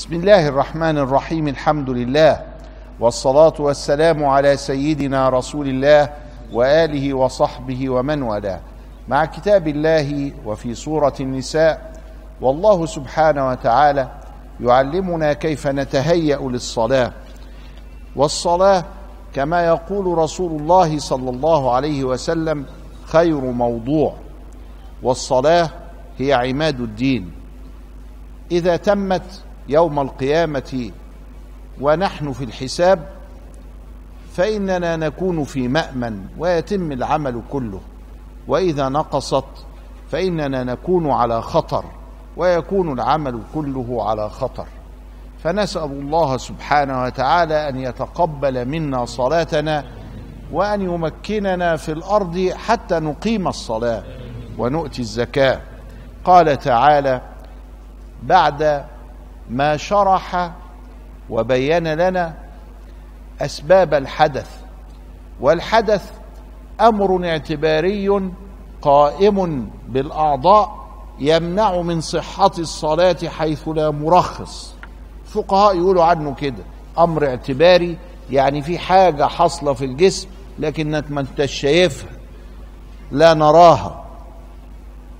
بسم الله الرحمن الرحيم. الحمد لله، والصلاة والسلام على سيدنا رسول الله وآله وصحبه ومن والاه، مع كتاب الله وفي سورة النساء. والله سبحانه وتعالى يعلمنا كيف نتهيأ للصلاة، والصلاة كما يقول رسول الله صلى الله عليه وسلم خير موضوع، والصلاة هي عماد الدين. إذا تمت يوم القيامة ونحن في الحساب فإننا نكون في مأمن ويتم العمل كله، وإذا نقصت فإننا نكون على خطر ويكون العمل كله على خطر. فنسأل الله سبحانه وتعالى أن يتقبل منا صلاتنا وأن يمكننا في الأرض حتى نقيم الصلاة ونؤتي الزكاة. قال تعالى بعد ما شرح وبين لنا أسباب الحدث، والحدث أمر اعتباري قائم بالأعضاء يمنع من صحة الصلاة حيث لا مرخص. الفقهاء يقولوا عنه كده أمر اعتباري، يعني في حاجة حاصلة في الجسم لكنك ما انتش شايفها، لا نراها،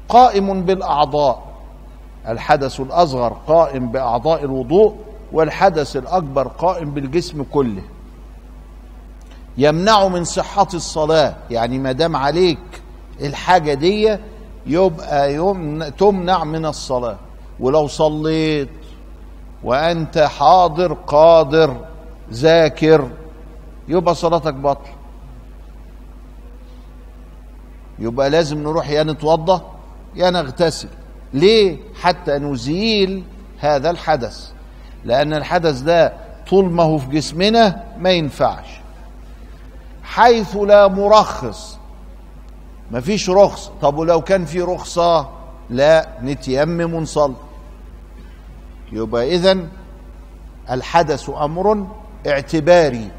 قائم بالأعضاء. الحدث الأصغر قائم بأعضاء الوضوء، والحدث الأكبر قائم بالجسم كله. يمنع من صحة الصلاة، يعني ما دام عليك الحاجة دي يبقى تمنع من الصلاة، ولو صليت وأنت حاضر قادر ذاكر يبقى صلاتك باطلة. يبقى لازم نروح يا نتوضى يا نغتسل، ليه؟ حتى نزيل هذا الحدث، لأن الحدث ده طول ما هو في جسمنا ما ينفعش. حيث لا مرخص، ما فيش رخصة. طب ولو كان في رخصة؟ لا، نتيمم ونصلي. يبقى إذن الحدث أمر اعتباري.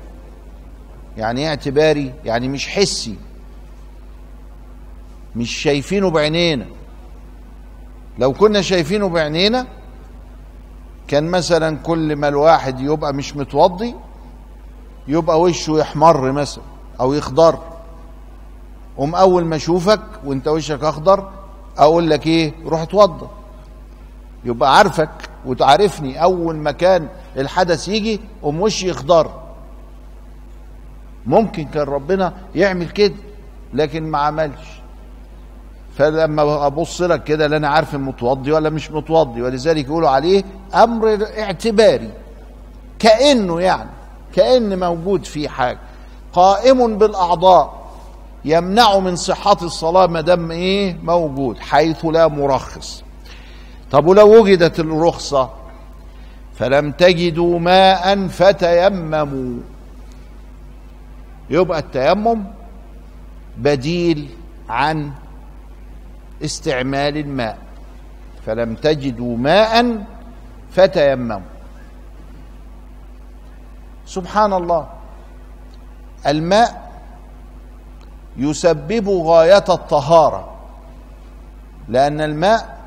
يعني اعتباري يعني مش حسي، مش شايفينه بعينينا. لو كنا شايفينه بعينينا كان مثلا كل ما الواحد يبقى مش متوضي يبقى وشه يحمر مثلا او يخضر، اول ما اشوفك وانت وشك اخضر اقول لك ايه؟ روح اتوضى. يبقى عارفك وتعرفني، اول ما كان الحدث يجي وشي يخضر. ممكن كان ربنا يعمل كده لكن ما عملش، فلما ابص لك كده لا انا عارف متوضي ولا مش متوضي. ولذلك يقولوا عليه امر اعتباري، كانه يعني كان موجود فيه حاجه. قائم بالاعضاء يمنع من صحه الصلاه ما دام ايه؟ موجود، حيث لا مرخص. طب ولو وجدت الرخصه؟ فلم تجدوا ماء فتيمموا، يبقى التيمم بديل عن استعمال الماء. فلم تجدوا ماء فتيمموا. سبحان الله، الماء يسبب غاية الطهارة، لأن الماء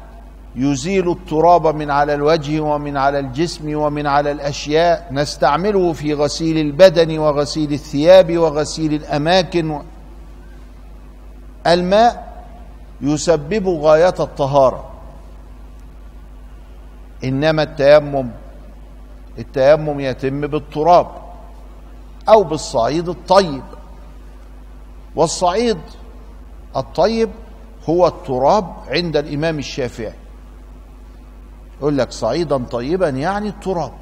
يزيل التراب من على الوجه ومن على الجسم ومن على الأشياء، نستعمله في غسيل البدن وغسيل الثياب وغسيل الأماكن. الماء يسبب غاية الطهارة، إنما التيمم يتم بالتراب أو بالصعيد الطيب. والصعيد الطيب هو التراب عند الإمام الشافعي، يقول لك صعيدا طيبا يعني التراب.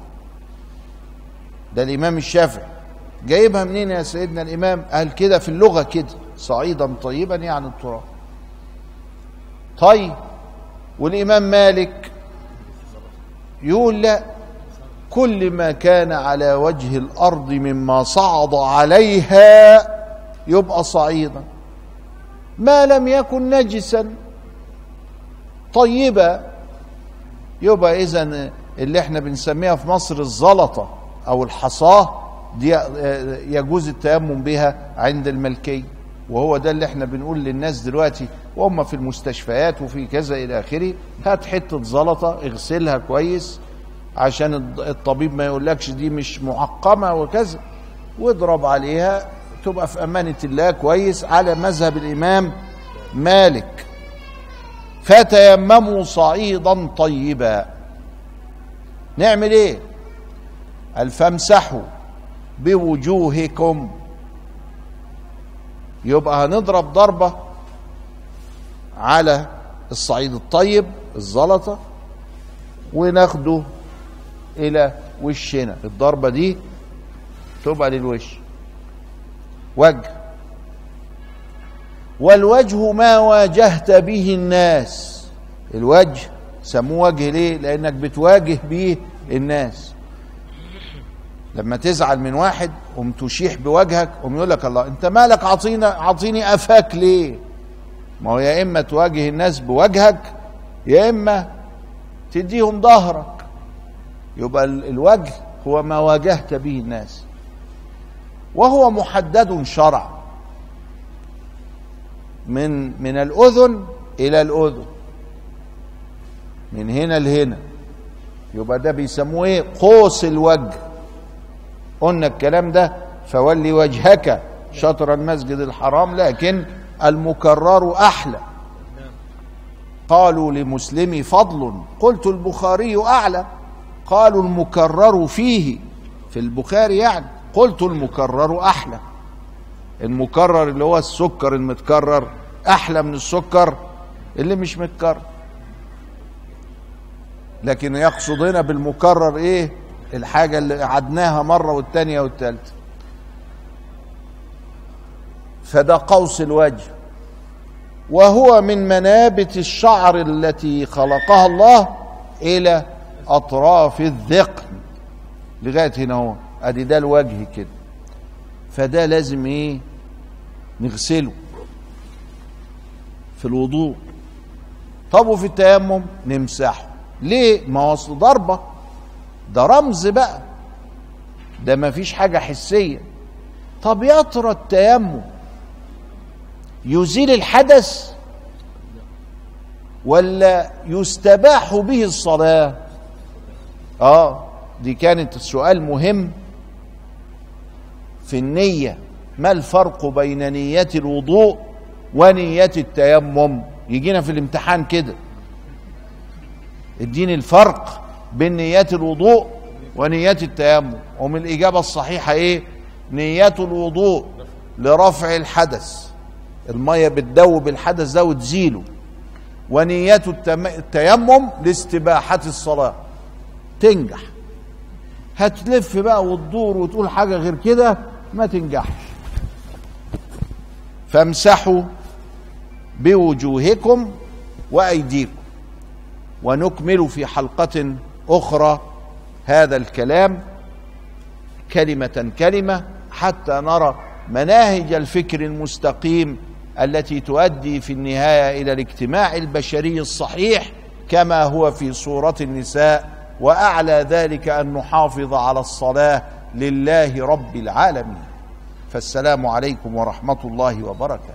ده الإمام الشافعي جايبها منين يا سيدنا الإمام؟ قال كده في اللغة كده، صعيدا طيبا يعني التراب. طيب والإمام مالك يقول لا، كل ما كان على وجه الأرض مما صعد عليها يبقى صعيدا، ما لم يكن نجسا طيبا. يبقى إذن اللي احنا بنسميها في مصر الزلطة أو الحصاة دي يجوز التيمم بها عند الملكي، وهو ده اللي احنا بنقول للناس دلوقتي وهم في المستشفيات وفي كذا إلى آخره، هات حتة زلطة اغسلها كويس عشان الطبيب ما يقولكش دي مش معقمة وكذا، واضرب عليها تبقى في أمانة الله كويس على مذهب الإمام مالك. فتيمموا صعيدا طيبا، نعمل ايه؟ قال فامسحوا بوجوهكم، يبقى هنضرب ضربة على الصعيد الطيب الزلطة وناخده الى وشنا، الضربة دي تبقى للوش وجه. والوجه ما واجهت به الناس، الوجه سموه وجه ليه؟ لانك بتواجه به الناس. لما تزعل من واحد تشيح بوجهك يقولك الله انت مالك عطيني قفاك ليه؟ ما هو يا اما تواجه الناس بوجهك يا اما تديهم ظهرك. يبقى الوجه هو ما واجهت به الناس، وهو محدد شرعا من الأذن إلى الأذن، من هنا لهنا، يبقى ده بيسموه ايه؟ قوس الوجه. قلنا الكلام ده فولي وجهك شطر المسجد الحرام لكن المكرر أحلى. قالوا لمسلم فضل، قلت البخاري أعلى. قالوا المكرر فيه، في البخاري يعني، قلت المكرر أحلى. المكرر اللي هو السكر المتكرر أحلى من السكر اللي مش متكرر، لكن يقصد هنا بالمكرر إيه؟ الحاجة اللي عدناها مرة والتانية والتالتة. فده قوس الوجه، وهو من منابت الشعر التي خلقها الله إلى أطراف الذقن لغاية هنا اهو، أدي ده الوجه كده. فده لازم ايه؟ نغسله في الوضوء. طب وفي التيمم؟ نمسحه. ليه؟ ما هو اصل ضربه، ده رمز بقى، ده ما فيش حاجه حسيه. طب يا ترى التيمم يزيل الحدث ولا يستباح به الصلاه؟ دي كانت سؤال مهم في النية. ما الفرق بين نية الوضوء ونية التيمم؟ يجينا في الامتحان كده، اديني الفرق بين نية الوضوء ونية التيمم. ومن الإجابة الصحيحة ايه؟ نية الوضوء لرفع الحدث، المية بتدوب الحدث ده وتزيله، ونية التيمم لاستباحة الصلاة. تنجح. هتلف بقى وتدور وتقول حاجة غير كده ما تنجحش. فامسحوا بوجوهكم وأيديكم. ونكمل في حلقة أخرى هذا الكلام كلمة كلمة حتى نرى مناهج الفكر المستقيم التي تؤدي في النهاية إلى الاجتماع البشري الصحيح كما هو في سورة النساء. وأعلى ذلك أن نحافظ على الصلاة لله رب العالمين. فالسلام عليكم ورحمة الله وبركاته.